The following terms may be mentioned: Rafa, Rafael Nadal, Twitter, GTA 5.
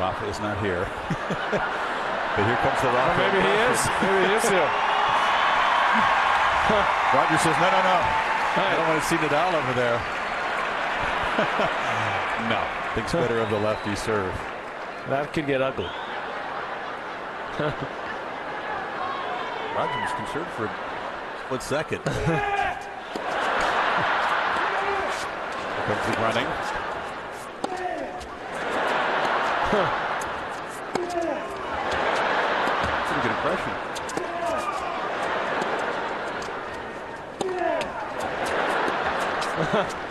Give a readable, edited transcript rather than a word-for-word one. Rafa is not here. But here comes the Rafa. Oh, maybe he is. Maybe he is here. Roger says, no, no, no. I don't want to see Nadal over there. No. Thinks better of the lefty serve. That could get ugly. Roger was concerned for a split second. Here comes the running. Pretty good impression.